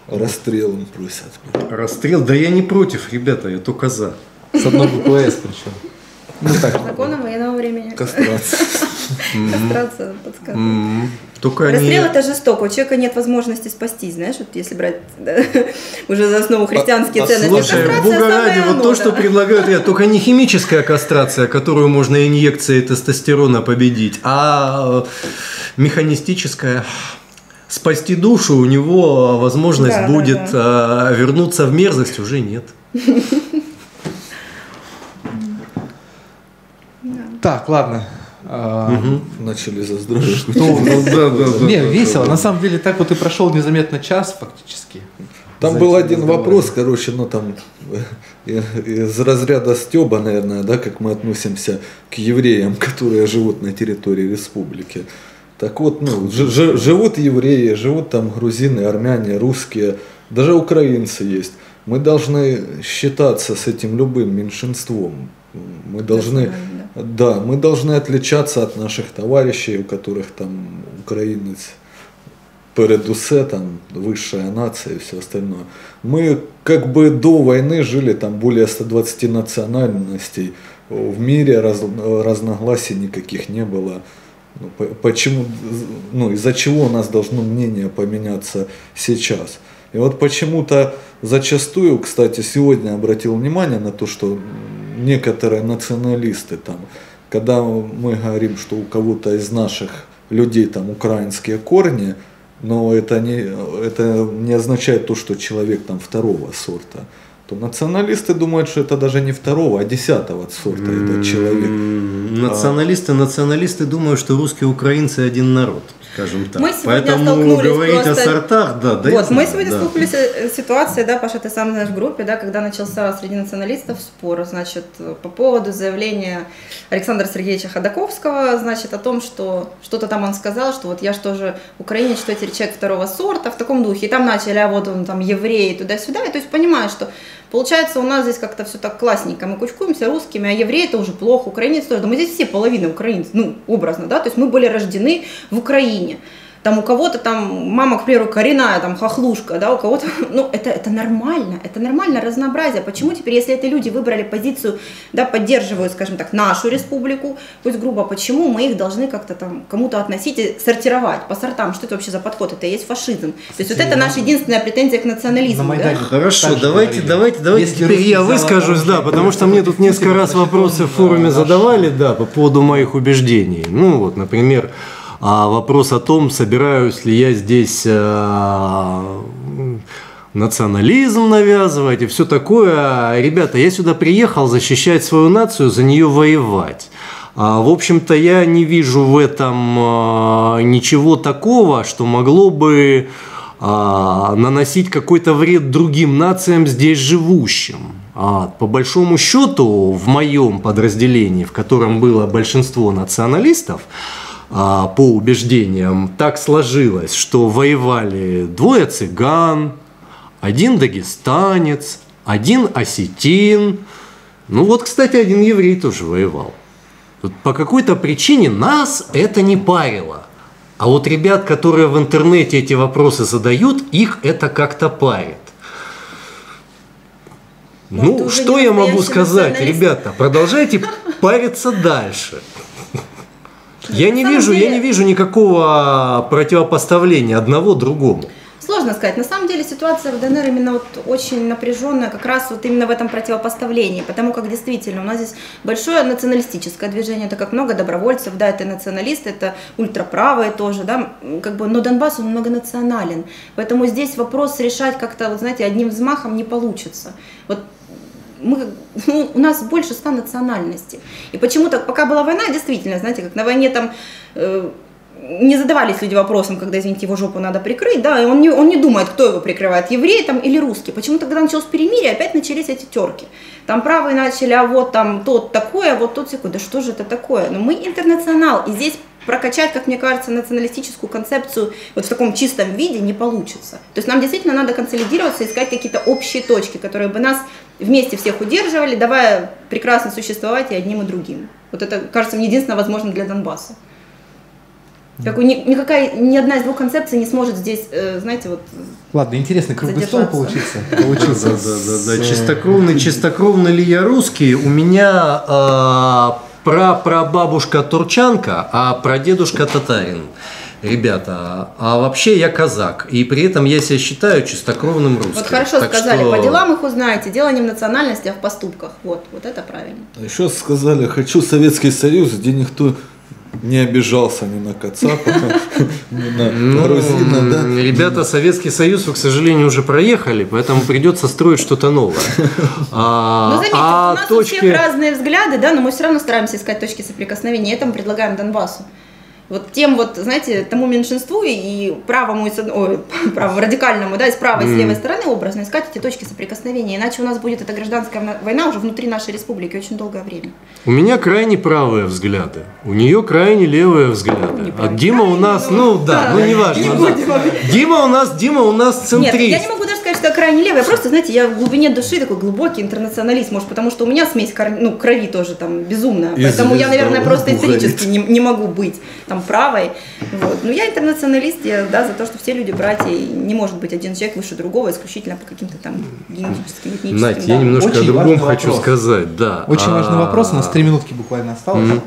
Расстрелом просят. Расстрел? Да я не против, ребята, я только за. С одной буквой «С» причем. Ну, так. Законом военного времени. Кастрация. Кастрация подсказывает. Расстрел это жестоко, у человека нет возможности спастись, знаешь, вот если брать уже за основу христианские ценности. Слушай, Бога ради, вот то, что предлагают, только не химическая кастрация, которую можно инъекцией тестостерона победить, а механистическая. Спасти душу у него возможность будет, вернуться в мерзость уже нет. Так, ладно. Начали за здоровье. Не, весело. На самом деле, так вот и прошел незаметно час фактически. Там был один вопрос, короче, ну там из разряда стёба, наверное, да, как мы относимся к евреям, которые живут на территории республики. Так вот, ну, живут евреи, живут там грузины, армяне, русские, даже украинцы есть. Мы должны считаться с этим любым меньшинством. Мы должны, да, мы должны отличаться от наших товарищей, у которых там украинец передусе, там высшая нация и все остальное. Мы как бы до войны жили там более 120 национальностей, в мире разногласий никаких не было. Почему, ну, из-за чего у нас должно мнение поменяться сейчас? И вот почему-то зачастую, кстати, сегодня обратил внимание на то, что некоторые националисты, там, когда мы говорим, что у кого-то из наших людей там украинские корни, но это не означает то, что человек там второго сорта, то националисты думают, что это даже не второго, а 10-го сорта этот человек. Националисты думают, что русские и украинцы один народ. Скажем так. Мы поэтому говорить просто... о сортах, да, да. Вот, мы сегодня столкнулись с ситуацией, да, Паша, ты сам знаешь, в группе, да, когда начался среди националистов спор, значит, по поводу заявления Александра Сергеевича Ходаковского, значит, о том, что что-то там он сказал, что вот я же тоже украинец, что я теперь человек второго сорта, в таком духе. И там начали, а вот он там евреи, туда-сюда, и то есть понимаешь, что получается у нас здесь как-то все так классненько, мы кучкуемся русскими, а евреи это уже плохо, украинец тоже, да мы здесь все половина украинцев, ну, образно, да, то есть мы были рождены в Украине. Там у кого-то там мама, к примеру, коренная, там хохлушка, да, у кого-то, ну, это нормально разнообразие. Почему теперь, если эти люди выбрали позицию, да, поддерживают, скажем так, нашу республику, пусть грубо, почему мы их должны как-то там кому-то относить и сортировать по сортам? Что это вообще за подход? Это и есть фашизм. То есть вот это наша единственная претензия к национализму. На Майдане, да? Хорошо, давайте теперь я выскажусь, да, потому что мне тут несколько раз вопросы в форуме задавали, да, по поводу моих убеждений. Ну, вот, например... А вопрос о том, собираюсь ли я здесь национализм навязывать и все такое. Ребята, я сюда приехал защищать свою нацию, за нее воевать. В общем-то, я не вижу в этом ничего такого, что могло бы наносить какой-то вред другим нациям здесь живущим. По большому счету, в моем подразделении, в котором было большинство националистов, по убеждениям, так сложилось, что воевали двое цыган, один дагестанец, один осетин. Ну вот, кстати, один еврей тоже воевал. Вот по какой-то причине нас это не парило. А вот ребят, которые в интернете эти вопросы задают, их это как-то парит. Ну, что я могу сказать, ребята? Продолжайте париться дальше. Я не вижу никакого противопоставления одного другому. Сложно сказать. На самом деле ситуация в ДНР именно вот очень напряженная, как раз вот именно в этом противопоставлении, потому как действительно у нас здесь большое националистическое движение, так как много добровольцев, да, это националисты, это ультраправые тоже, да, как бы, но Донбасс он многонационален, поэтому здесь вопрос решать как-то, вот, знаете, одним взмахом не получится. Вот мы, ну, у нас больше 100 национальностей, и почему-то, пока была война, действительно, знаете, как на войне там... не задавались люди вопросом, когда, извините, его жопу надо прикрыть, да, и он не думает, кто его прикрывает, евреи там или русские. Почему-то, когда началось перемирие, опять начались эти терки. Там правые начали, а вот там тот такое, а вот тот секунд, да что же это такое? Но мы интернационал, и здесь прокачать, как мне кажется, националистическую концепцию вот в таком чистом виде не получится. То есть нам действительно надо консолидироваться, искать какие-то общие точки, которые бы нас вместе всех удерживали, давая прекрасно существовать и одним, и другим. Вот это, кажется, мне единственно возможно для Донбасса. Ни одна из двух концепций не сможет здесь, знаете, вот... Ладно, интересный круглый стол получился. Чистокровный ли я русский? У меня прапрабабушка турчанка, а прадедушка татарин. Ребята, а вообще я казак, и при этом я себя считаю чистокровным русским. Вот хорошо сказали, по делам их узнаете, дело не в национальности, а в поступках. Вот это правильно. Еще сказали, хочу Советский Союз, где никто... не обижался ни на кацапа, ни на грузина, да? Ребята, Советский Союз, вы, к сожалению, уже проехали, поэтому придется строить что-то новое. Ну, заметьте, у нас у всех разные взгляды, да, но мы все равно стараемся искать точки соприкосновения, и это мы предлагаем Донбассу. Вот тем вот, знаете, тому меньшинству и правому, радикальному, да, и с правой, и с левой стороны образно искать эти точки соприкосновения, иначе у нас будет эта гражданская война уже внутри нашей республики очень долгое время. У меня крайне правые взгляды, у нее крайне левые взгляды, а Дима у нас, ну да, ну неважно, Дима у нас центрист. Нет, я не могу даже сказать, что я крайне левая, просто, знаете, я в глубине души такой глубокий интернационалист, может, потому что у меня смесь крови тоже там безумная, поэтому я, наверное, просто исторически не могу быть правой. Вот. Но я интернационалист, я, да, за то, что все люди братья, и не может быть один человек выше другого исключительно по каким-то там генетическим, этническим. Надь, да. Я немножко очень о другом хочу сказать. Да. Очень важный вопрос, у нас 3 минутки буквально осталось.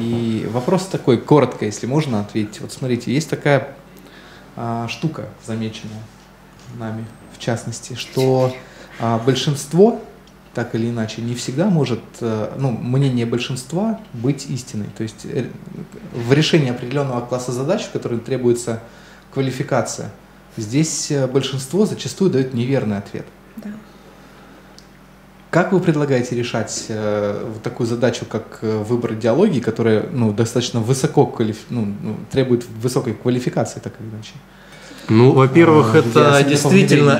И вопрос такой, коротко, если можно ответить. Вот смотрите, есть такая штука, замеченная нами, в частности, что большинство, так или иначе, не всегда может, ну, мнение большинства быть истиной. То есть в решении определенного класса задач, в котором требуется квалификация, здесь большинство зачастую дает неверный ответ. Да. Как вы предлагаете решать вот такую задачу, как выбор идеологии, которая, ну, достаточно высоко требует высокой квалификации, так или иначе? Ну, во-первых, это действительно,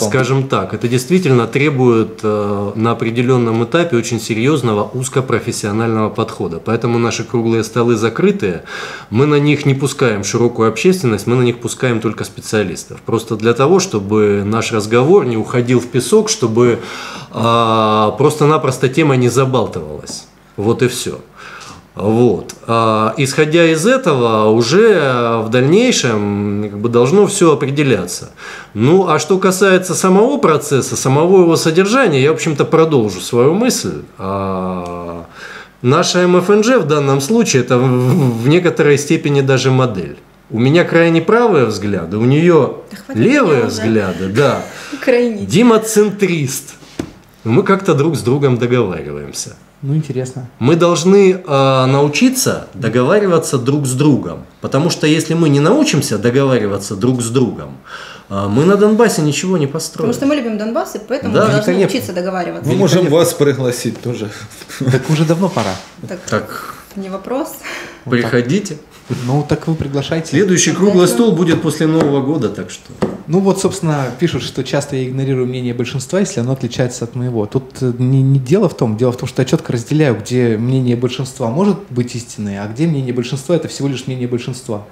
скажем так, это действительно требует на определенном этапе очень серьезного узкопрофессионального подхода. Поэтому наши круглые столы закрытые, мы на них не пускаем широкую общественность, мы на них пускаем только специалистов. Просто для того, чтобы наш разговор не уходил в песок, чтобы просто-напросто тема не забалтывалась. Вот и все. Вот. Исходя из этого, уже в дальнейшем как бы должно все определяться. Ну, а что касается самого процесса, самого его содержания, я, в общем-то, продолжу свою мысль. Наша МФНЖ в данном случае – это в некоторой степени даже модель. У меня крайне правые взгляды, у нее левые взгляды, да. Дима центрист. Мы как-то друг с другом договариваемся. Ну, интересно. Мы должны научиться договариваться друг с другом. Потому что если мы не научимся договариваться друг с другом, мы на Донбассе ничего не построим. Потому что мы любим Донбасс, и поэтому мы должны учиться договариваться. Мы можем вас пригласить тоже. Так уже давно пора. Так. Не вопрос. Приходите. Ну, так вы приглашаете. Следующий круглый стол будет после Нового года, так что... Ну, вот, собственно, пишут, что часто я игнорирую мнение большинства, если оно отличается от моего. Тут не дело в том, что я четко разделяю, где мнение большинства может быть истинное, а где мнение большинства – это всего лишь мнение большинства.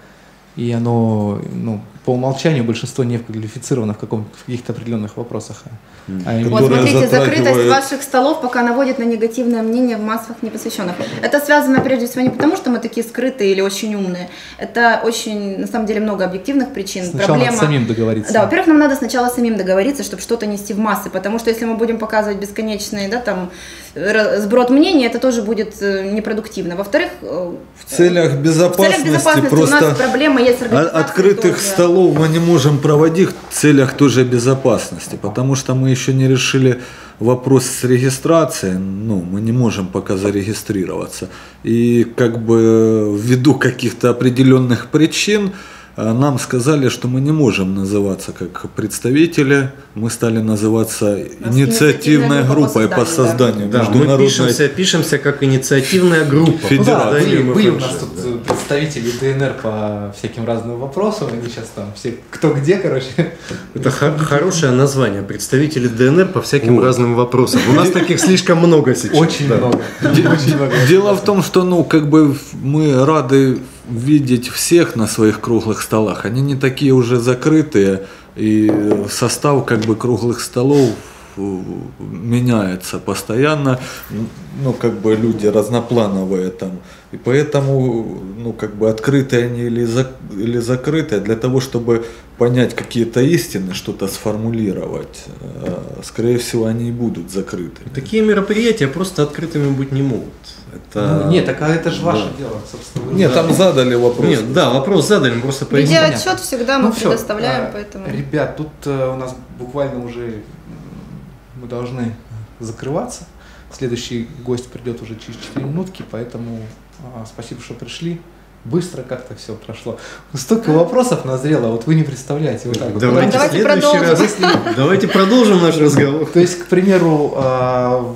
И оно, ну, по умолчанию большинство не квалифицировано в каких-то определенных вопросах. Вот смотрите, закрытость ваших столов пока наводит на негативное мнение в массах непосвященных. Это связано прежде всего не потому, что мы такие скрытые или очень умные. Это очень, на самом деле, много объективных причин. Сначала надо самим договориться. Да, во-первых, нам надо сначала самим договориться, чтобы что-то нести в массы. Потому что если мы будем показывать бесконечные, да, там, сброд мнений, это тоже будет непродуктивно. Во-вторых, в целях безопасности просто у нас проблема. Открытых столов мы не можем проводить в целях той же безопасности, потому что мы еще не решили вопрос с регистрацией, ну, мы не можем пока зарегистрироваться. И как бы ввиду каких-то определенных причин нам сказали, что мы не можем называться как представители, мы стали называться инициативной группой по созданию. Да, международной... Мы пишемся как инициативная группа. Были у нас тут представители ДНР по всяким разным вопросам, они сейчас там все кто где, короче. Это хорошее название, представители ДНР по всяким разным вопросам. У нас таких слишком много сейчас. Очень много. Дело в том, что, ну, как бы мы рады видеть всех на своих круглых столах. Они не такие уже закрытые, и состав как бы круглых столов меняется постоянно, ну, как бы люди разноплановые там, и поэтому, ну, как бы открытые они или закрытые, для того, чтобы понять какие-то истины, что-то сформулировать, скорее всего, они и будут закрыты. Такие мероприятия просто открытыми быть не могут. Это... Ну, нет, так это же ваше дело, собственно. Нет, там задали вопрос. Нет, да, вопрос задали, просто пояснили. Видеоотчет всегда мы предоставляем, поэтому... Ребят, тут у нас буквально уже... Мы должны закрываться. Следующий гость придет уже через 4 минутки, поэтому спасибо, что пришли. Быстро как-то все прошло. Столько вопросов назрело, вот вы не представляете. Вот так вот. Давайте продолжим наш разговор. То есть, к примеру,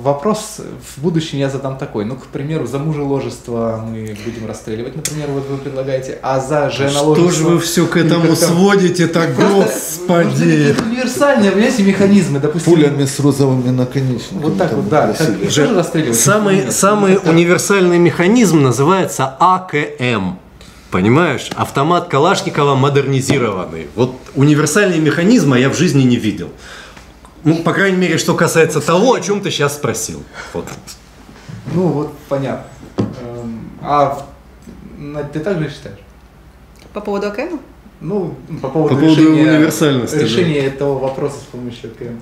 вопрос в будущем я задам такой. Ну, к примеру, за мужеложество мы будем расстреливать, например, вот вы предлагаете, а за женоложество... Что же вы все к этому сводите, так, господи! Универсальные, понимаете, механизмы, допустим... Пулями с розовыми наконечниками. Вот так вот, да. Самый универсальный механизм называется АКМ. Понимаешь, автомат Калашникова модернизированный. Вот универсальный механизм я в жизни не видел. Ну, по крайней мере, что касается того, о чем ты сейчас спросил. Вот. Ну, вот, понятно. А ты так же считаешь? По поводу АКМ? Ну, по поводу решения этого вопроса с помощью АКМ.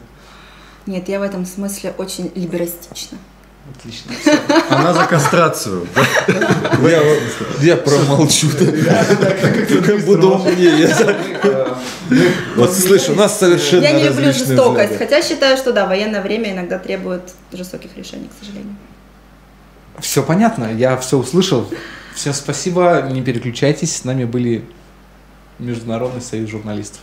Нет, я в этом смысле очень либерастична. Отлично. Она за кастрацию. Я промолчу. Буду умнее. Вот слышь, у нас совершенно... Я не люблю жестокость, хотя считаю, что да, военное время иногда требует жестоких решений, к сожалению. Все понятно, я все услышал. Всем спасибо, не переключайтесь. С нами были Международный союз журналистов.